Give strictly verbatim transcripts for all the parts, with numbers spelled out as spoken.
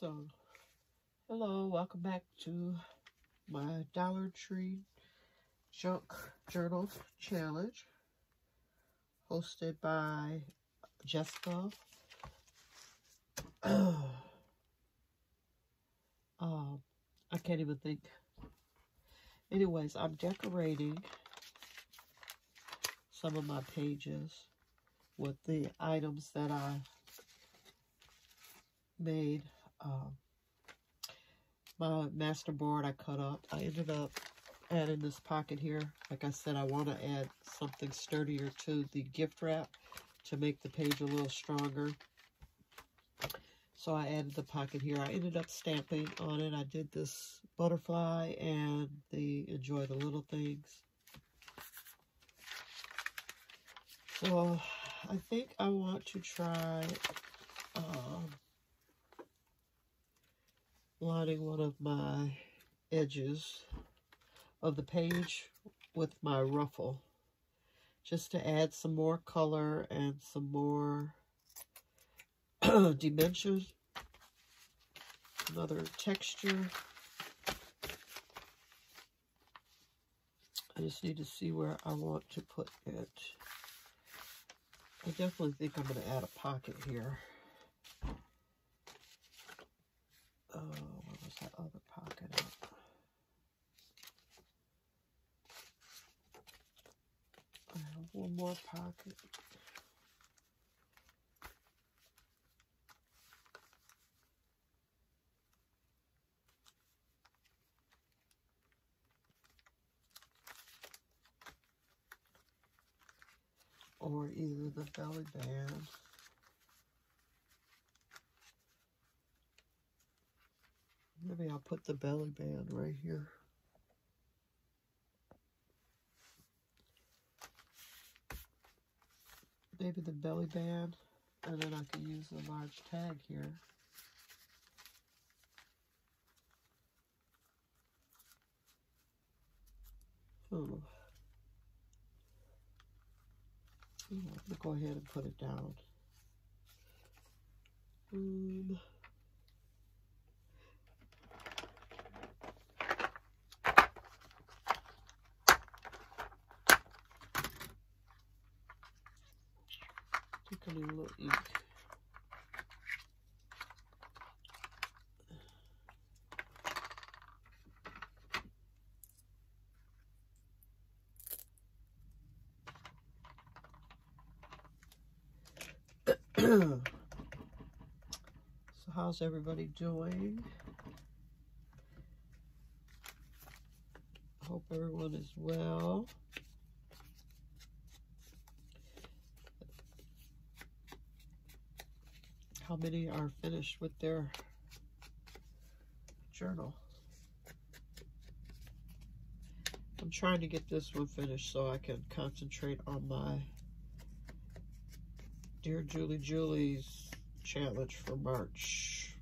So, hello, welcome back to my Dollar Tree Junk Journal Challenge, hosted by Jessica. Oh, um, I can't even think. Anyways, I'm decorating some of my pages with the items that I made. Um, my master board I cut up. I ended up adding this pocket here. Like I said, I want to add something sturdier to the gift wrap to make the page a little stronger. So I added the pocket here. I ended up stamping on it. I did this butterfly and the enjoy the little things. So I think I want to try um, lining one of my edges of the page with my ruffle, just to add some more color and some more dimensions, another texture. I just need to see where I want to put it. I definitely think I'm going to add a pocket here. Oh, where was that other pocket at? I have one more pocket. Or either the belly band. Maybe I'll put the belly band right here. Maybe the belly band, and then I can use the large tag here. Hmm. I'm gonna go ahead and put it down. Um, take a little ink. So how's everybody doing? Hope everyone is well. How many are finished with their journal? I'm trying to get this one finished so I can concentrate on my Dear Julie Julie's challenge for March.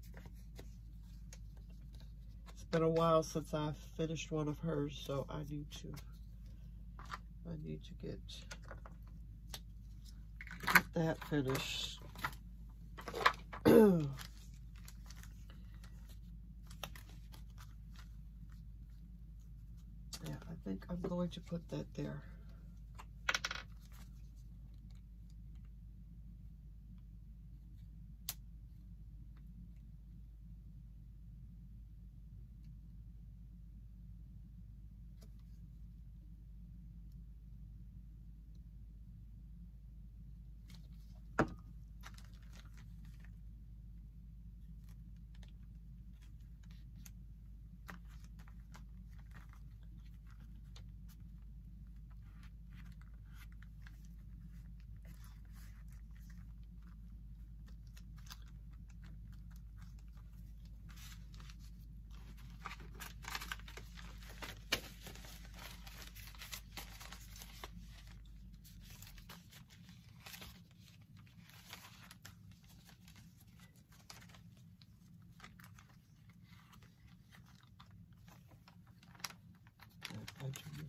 It's been a while since I've finished one of hers, so I need to I need to get, get that finished. Yeah, I think I'm going to put that there.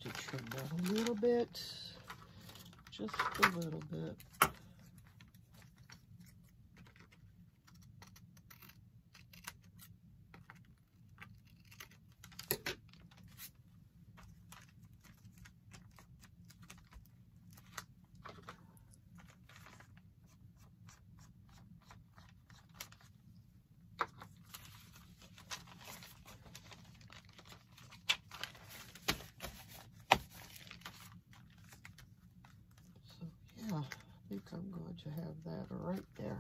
To trim that a little bit, just a little bit. would you have that right there?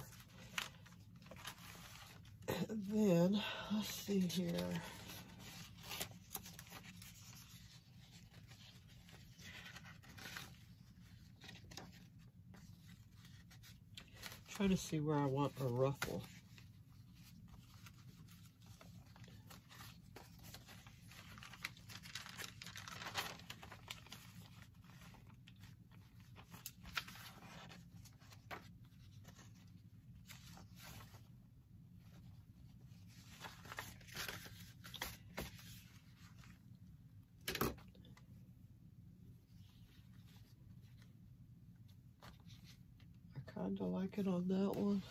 And then, let's see here. Try to see where I want a ruffle. Kind of like it on that one.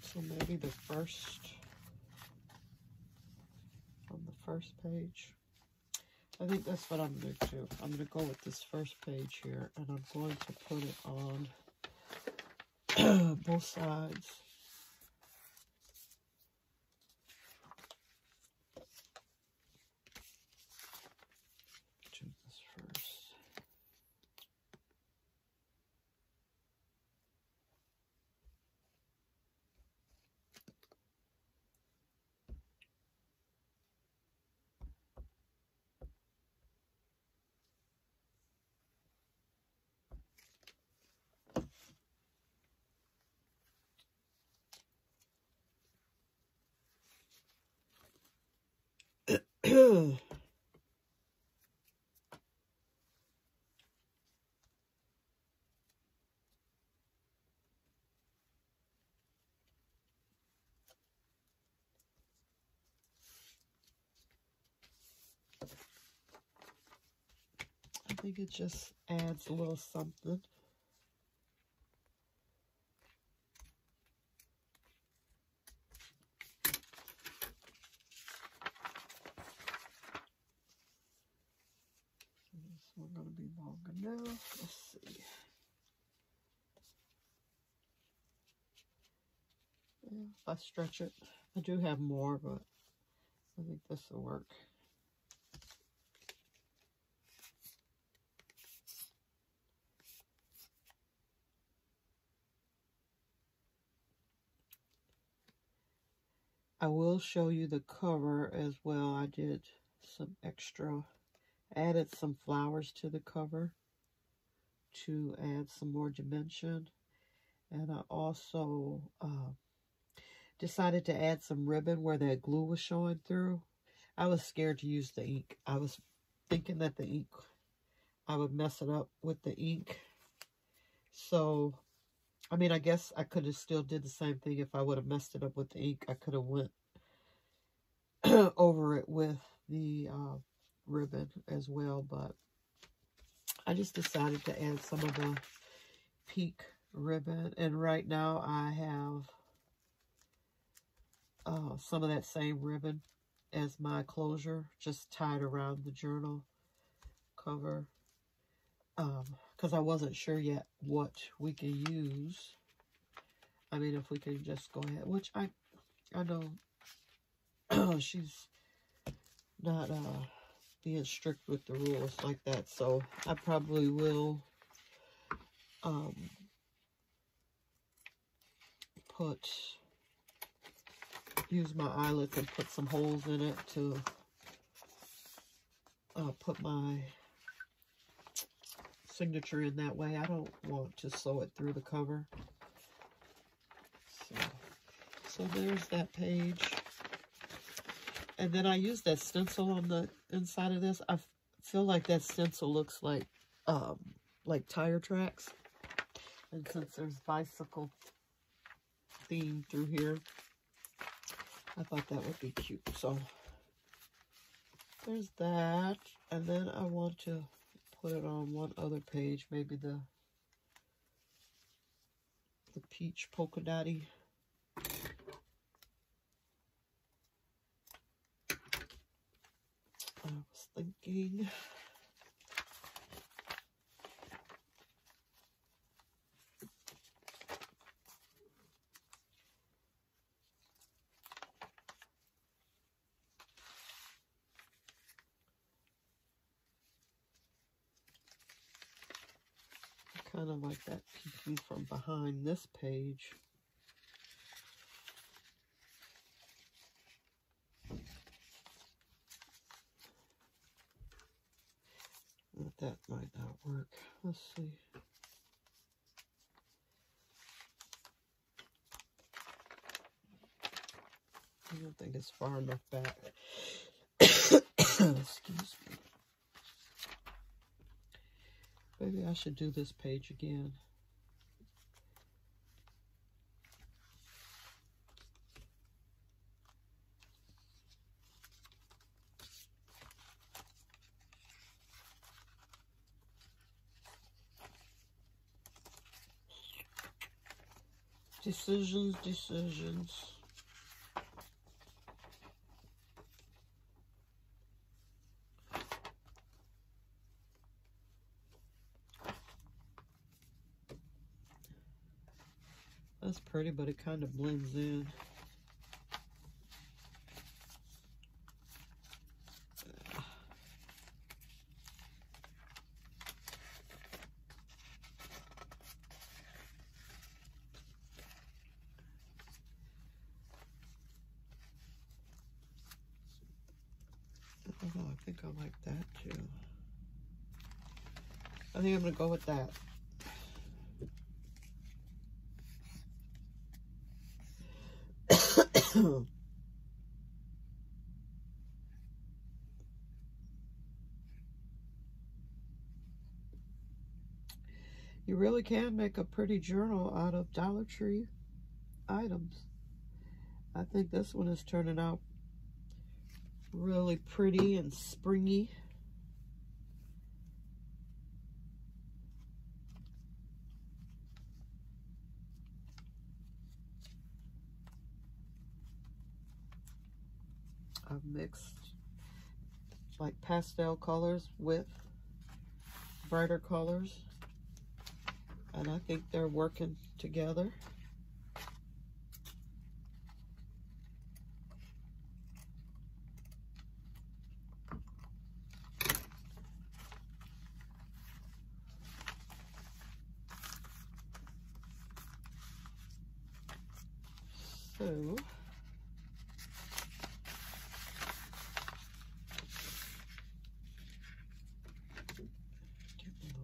So maybe the first, on the first page. I think that's what I'm going to do. I'm going to go with this first page here, and I'm going to put it on both sides. Do this first. Ooh. I think it just adds a little something. If I stretch it, I do have more, but I think this will work. I will show you the cover as well. I did some extra, added some flowers to the cover to add some more dimension. And I also uh, decided to add some ribbon where that glue was showing through. I was scared to use the ink. I was thinking that the ink, I would mess it up with the ink. So, I mean, I guess I could have still did the same thing if I would have messed it up with the ink. I could have went over it with the uh, ribbon as well. But I just decided to add some of the pink ribbon. And right now I have Uh, some of that same ribbon as my closure, just tied around the journal cover, because um, I wasn't sure yet what we can use. I mean, if we can just go ahead, which I I know she's not uh, being strict with the rules like that, so I probably will um, put... use my eyelets and put some holes in it to uh, put my signature in that way. I don't want to sew it through the cover. So, so there's that page. And then I used that stencil on the inside of this. I feel like that stencil looks like um, like tire tracks. And since there's bicycle theme through here, I thought that would be cute. So there's that. And then I want to put it on one other page, maybe the the peach polka dotty. I was thinking kind of like that peeking from behind this page. But that might not work. Let's see. I don't think it's far enough back. Excuse me. Maybe I should do this page again. Decisions, decisions. That's pretty, but it kind of blends in. Oh, I think I like that too. I think I'm gonna go with that. All You really can make a pretty journal out of Dollar Tree items. I think this one is turning out really pretty and springy. I've mixed like pastel colors with brighter colors, and I think they're working together. So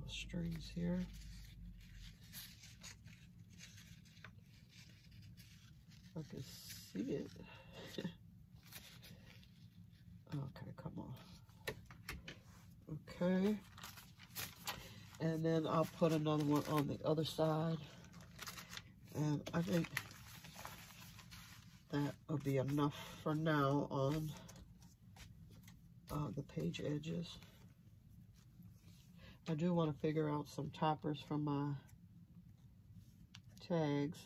strings here. I can see it. Okay, come on. Okay. And then I'll put another one on the other side. And I think that will be enough for now on uh, the page edges. I do want to figure out some toppers for my tags.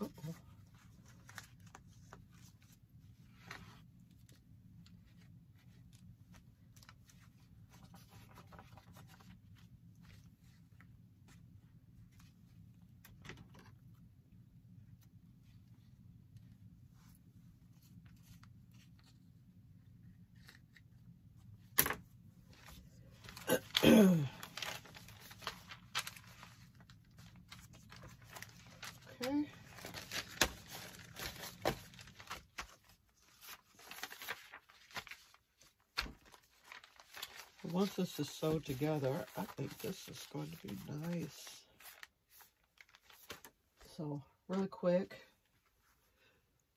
Uh-oh. Okay. Once this is sewed together, I think this is going to be nice. So, really quick,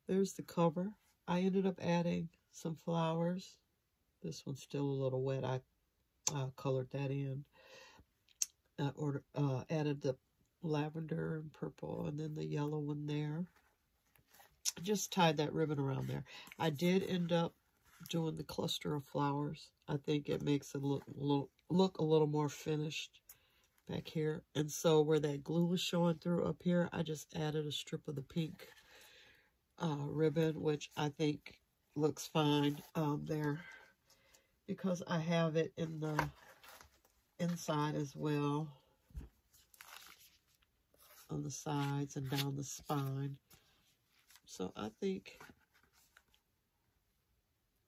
there's the cover. I ended up adding some flowers. This one's still a little wet. I I colored that in. I order, uh, added the lavender and purple and then the yellow one there. Just tied that ribbon around there. I did end up doing the cluster of flowers. I think it makes it look, look, look a little more finished back here. And so where that glue was showing through up here, I just added a strip of the pink uh, ribbon, which I think looks fine um, there, because I have it in the inside as well, on the sides and down the spine. So I think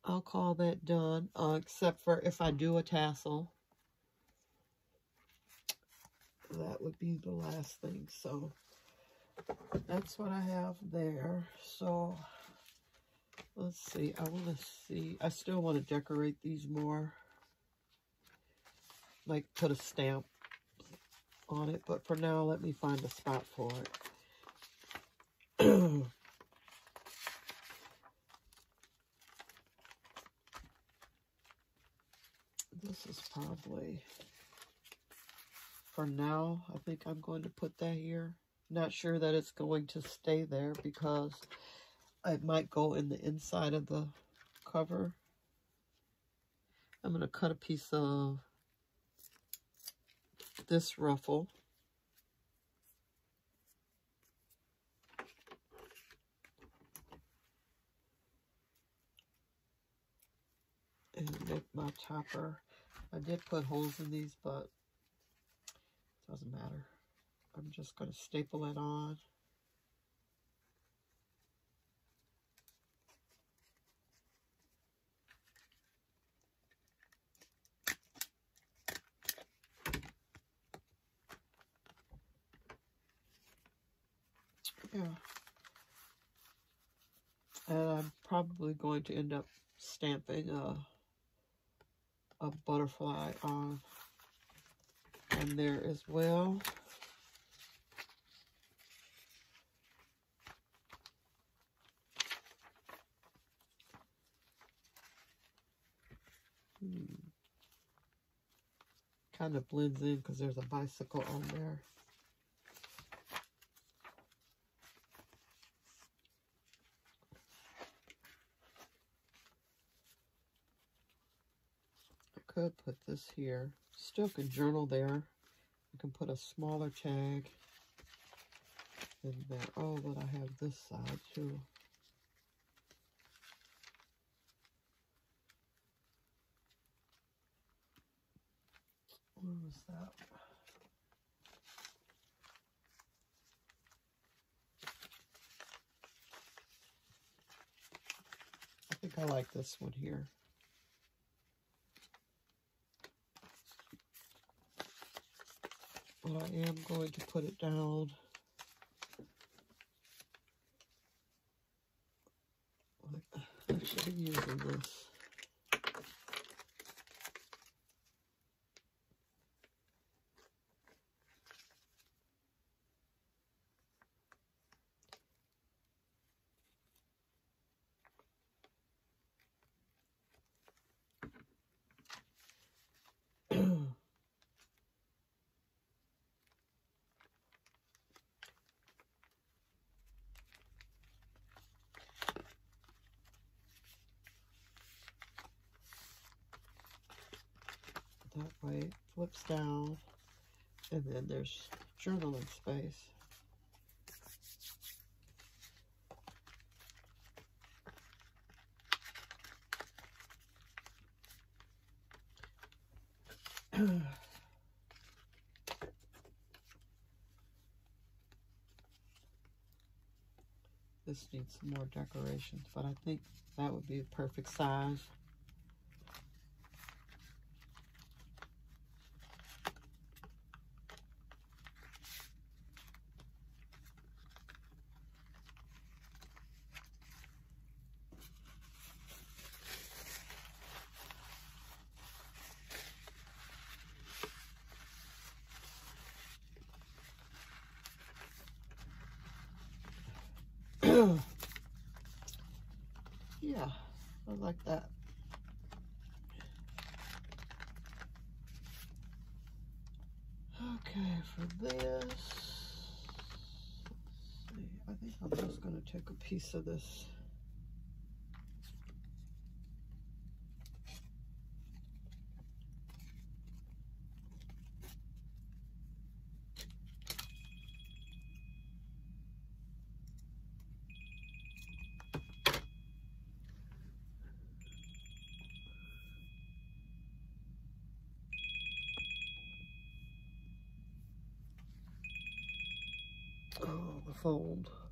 I'll call that done, uh, except for if I do a tassel. That would be the last thing. So that's what I have there. So let's see. I want to see. I still want to decorate these more. Like put a stamp on it. But for now, let me find a spot for it. This is probably... For now, I think I'm going to put that here. Not sure that it's going to stay there because it might go in the inside of the cover. I'm going to cut a piece of this ruffle. And make my topper. I did put holes in these, but doesn't matter. I'm just going to staple it on. Yeah. And I'm probably going to end up stamping a, a butterfly on on there as well. Hmm. Kind of blends in because there's a bicycle on there. I could put this here. Still can journal there. You can put a smaller tag in there. Oh, but I have this side too. Where was that? I think I like this one here. But I am going to put it down I should be using this. That way it flips down, and then there's journaling space. This needs some more decorations, but I think that would be the perfect size. Yeah, I like that. for this. Let's see. I think I'm just going to take a piece of this. Oh, the fold.